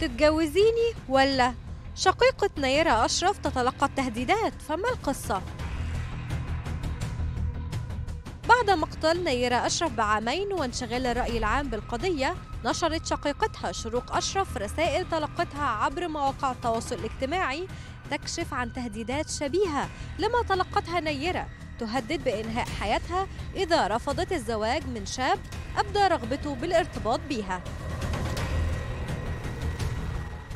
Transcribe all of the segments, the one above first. تتجوزيني ولا؟ شقيقة نيرة أشرف تتلقى التهديدات، فما القصة؟ بعد مقتل نيرة أشرف بعامين وانشغال الرأي العام بالقضية، نشرت شقيقتها شروق أشرف رسائل تلقتها عبر مواقع التواصل الاجتماعي تكشف عن تهديدات شبيهة لما تلقتها نيرة، تهدد بإنهاء حياتها إذا رفضت الزواج من شاب أبدى رغبته بالارتباط بها.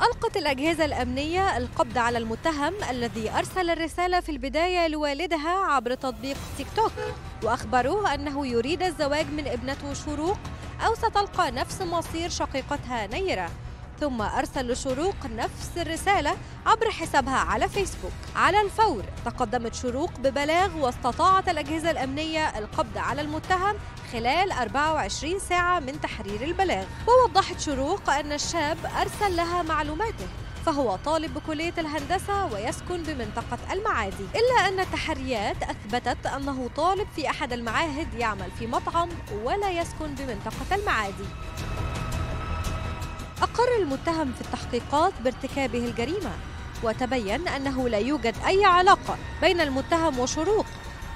ألقت الأجهزة الأمنية القبض على المتهم الذي أرسل الرسالة في البداية لوالدها عبر تطبيق تيك توك، وأخبروه أنه يريد الزواج من ابنته شروق أو ستلقى نفس مصير شقيقتها نيرة. ثم أرسل شروق نفس الرسالة عبر حسابها على فيسبوك. على الفور تقدمت شروق ببلاغ، واستطاعت الأجهزة الأمنية القبض على المتهم خلال 24 ساعة من تحرير البلاغ. ووضحت شروق أن الشاب أرسل لها معلوماته، فهو طالب بكلية الهندسة ويسكن بمنطقة المعادي، إلا أن التحريات أثبتت أنه طالب في أحد المعاهد يعمل في مطعم ولا يسكن بمنطقة المعادي. أقر المتهم في التحقيقات بارتكابه الجريمة، وتبين أنه لا يوجد أي علاقة بين المتهم وشروق،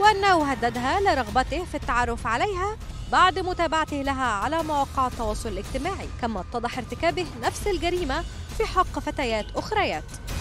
وأنه هددها لرغبته في التعرف عليها بعد متابعته لها على مواقع التواصل الاجتماعي، كما اتضح ارتكابه نفس الجريمة في حق فتيات أخريات.